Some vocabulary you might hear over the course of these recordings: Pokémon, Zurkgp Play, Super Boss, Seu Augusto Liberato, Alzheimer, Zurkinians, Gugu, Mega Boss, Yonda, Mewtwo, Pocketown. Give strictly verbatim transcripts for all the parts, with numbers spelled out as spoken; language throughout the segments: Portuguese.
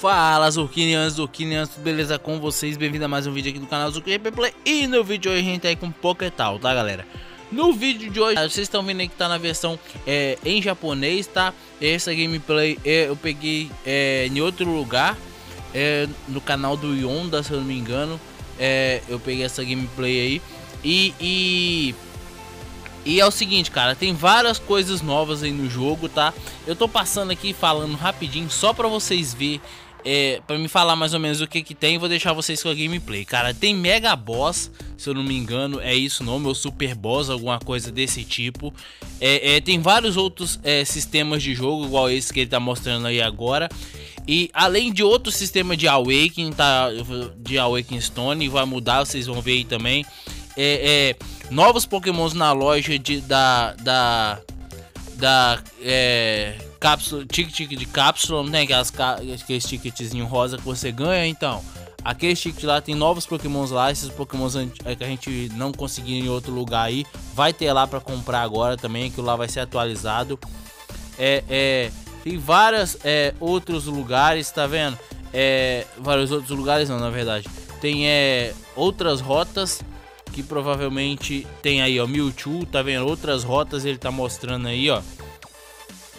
Fala Zurkinians, Zurkinians, tudo beleza com vocês? Bem-vindo a mais um vídeo aqui do canal Zurkgp Play. E no vídeo de hoje a gente tá aí com Pocketown, tá galera? No vídeo de hoje, vocês estão vendo aí que tá na versão é, em japonês, tá? Essa gameplay é, eu peguei é, em outro lugar, é, no canal do Yonda, se eu não me engano. É, eu peguei essa gameplay aí e, e, e é o seguinte, cara, tem várias coisas novas aí no jogo, tá? Eu tô passando aqui falando rapidinho só pra vocês verem, é, pra me falar mais ou menos o que que tem. Vou deixar vocês com a gameplay, cara. Tem Mega Boss, se eu não me engano, é isso o nome, ou Super Boss, alguma coisa desse tipo. É, é, tem vários outros é, sistemas de jogo, igual esse que ele tá mostrando aí agora. E além de outro sistema de Awakening, tá, de Awakening Stone, vai mudar, vocês vão ver aí também. É, é, novos Pokémons na loja de, da... da... da... é... cápsula, ticket de cápsula, não tem aquelas, aqueles ticketzinho rosa que você ganha, então. Aquele ticket lá, tem novos Pokémons lá, esses Pokémons que a gente não conseguiu em outro lugar aí, vai ter lá pra comprar agora também, aquilo lá vai ser atualizado. É... é tem vários é, outros lugares, tá vendo? É, vários outros lugares não, na verdade. Tem é, outras rotas que provavelmente tem aí, ó. Mewtwo, tá vendo? Outras rotas ele tá mostrando aí, ó.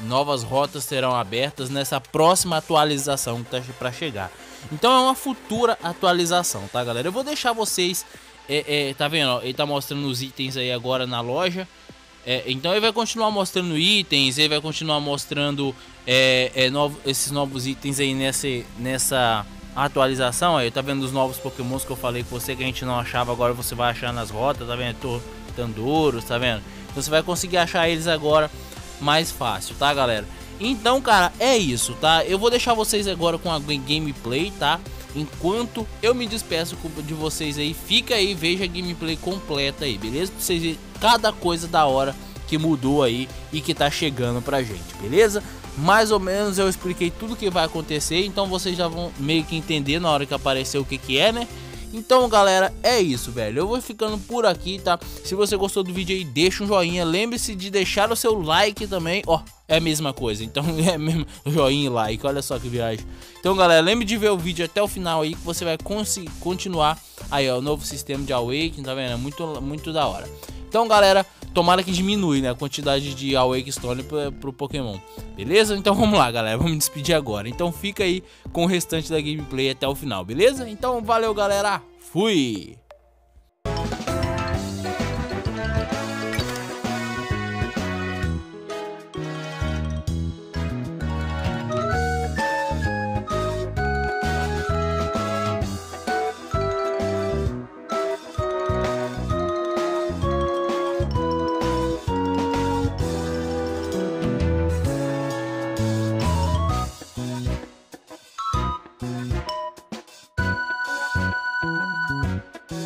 Novas rotas serão abertas nessa próxima atualização que tá pra chegar. Então é uma futura atualização, tá, galera? Eu vou deixar vocês... É, é, tá vendo? Ó, ele tá mostrando os itens aí agora na loja. É, então ele vai continuar mostrando itens, ele vai continuar mostrando é, é, novo, esses novos itens aí nessa, nessa atualização. Aí tá vendo os novos Pokémons que eu falei com você que a gente não achava, agora você vai achar nas rotas, tá vendo? Tandouros, tá vendo? Você vai conseguir achar eles agora mais fácil, tá galera? Então cara, é isso, tá? Eu vou deixar vocês agora com a gameplay, tá? Enquanto eu me despeço de vocês aí, fica aí, veja a gameplay completa aí, beleza? Pra vocês verem cada coisa da hora que mudou aí e que tá chegando pra gente, beleza? Mais ou menos eu expliquei tudo que vai acontecer, então vocês já vão meio que entender na hora que aparecer o que que é, né? Então galera, é isso velho, eu vou ficando por aqui, tá? Se você gostou do vídeo aí, deixa um joinha, lembre-se de deixar o seu like também, ó, é a mesma coisa, então é mesmo joinha e like, olha só que viagem. Então galera, lembre de ver o vídeo até o final aí que você vai conseguir continuar aí, ó, o novo sistema de Awakening, tá vendo? É muito, muito da hora. Então galera, tomara que diminui, né, a quantidade de Awakening Stone pro, pro Pokémon, beleza? Então vamos lá galera, vamos me despedir agora. Então fica aí com o restante da gameplay até o final, beleza? Então valeu galera, fui! Thank you.